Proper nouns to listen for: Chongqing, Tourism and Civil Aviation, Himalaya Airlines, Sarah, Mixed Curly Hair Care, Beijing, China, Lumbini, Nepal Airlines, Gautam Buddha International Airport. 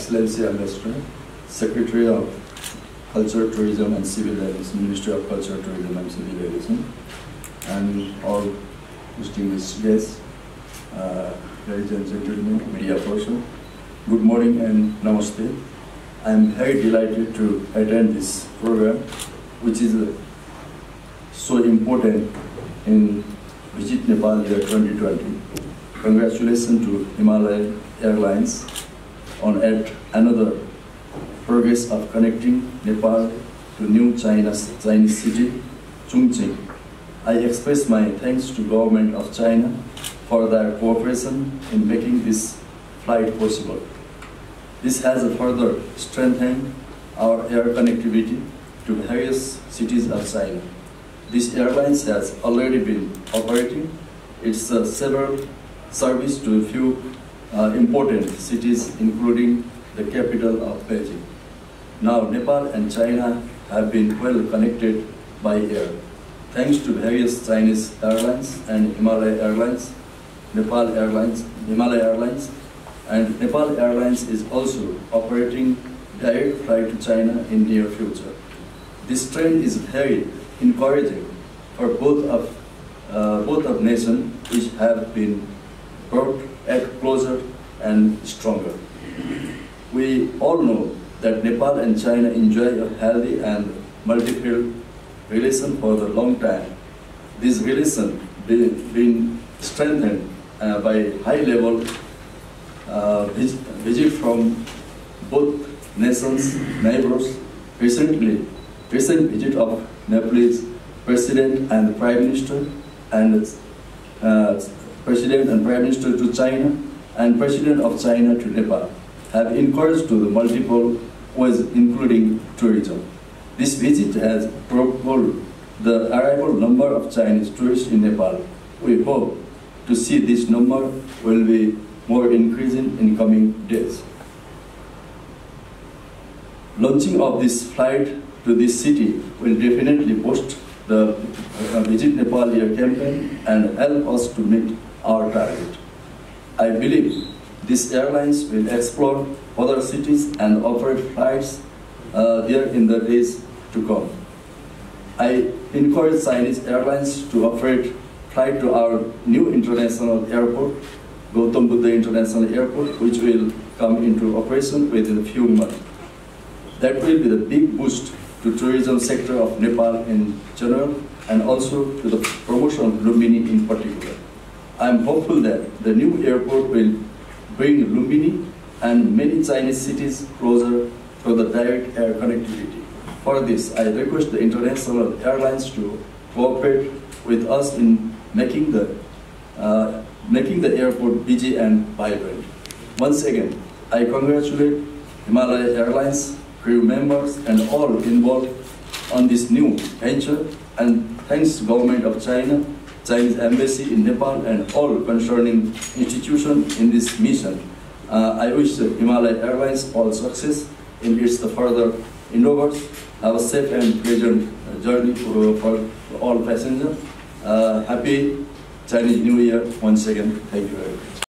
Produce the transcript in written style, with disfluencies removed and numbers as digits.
Excellency Ambassador, Secretary of Culture, Tourism and Civil Aviation, Ministry of Culture, Tourism and Civil Aviation, and all distinguished guests, ladies and gentlemen, media person, good morning and namaste. I am very delighted to attend this program, which is so important in Visit Nepal Year 2020. Congratulations to Himalaya Airlines on yet another progress of connecting Nepal to new Chinese city, Chongqing. I express my thanks to government of China for their cooperation in making this flight possible. This has further strengthened our air connectivity to various cities of China. This airline has already been operating its several service to a few important cities, including the capital of Beijing. Now, Nepal and China have been well connected by air. Thanks to various Chinese airlines and Himalaya Airlines, Nepal Airlines is also operating direct flight to China in near future. This trend is very encouraging for both of nations, which have been brought at closer and stronger. We all know that Nepal and China enjoy a healthy and multilateral relation for a long time. This relation has been strengthened by high-level visit from both nations, neighbors. Recent visit of Nepalese President and Prime Minister to China and President of China to Nepal have encouraged to the multiple ways, including tourism. This visit has propelled the arrival number of Chinese tourists in Nepal. We hope to see this number will be more increasing in coming days. Launching of this flight to this city will definitely boost the Visit Nepal Year campaign and help us to meet our target. I believe these airlines will explore other cities and operate flights there in the days to come. I encourage Chinese airlines to operate flight to our new international airport, Gautam Buddha International Airport, which will come into operation within a few months. That will be the big boost to tourism sector of Nepal in general and also to the promotion of Lumbini in particular. I am hopeful that the new airport will bring Lumbini and many Chinese cities closer to the direct air connectivity. For this, I request the international airlines to cooperate with us in making the airport busy and vibrant. Once again, I congratulate Himalaya Airlines, crew members and all involved on this new venture, and thanks to Government of China, Chinese Embassy in Nepal and all concerning institutions in this mission. I wish the Himalaya Airlines all success in its further endeavors. Have a safe and pleasant journey for all passengers. Happy Chinese New Year once again. Thank you very much.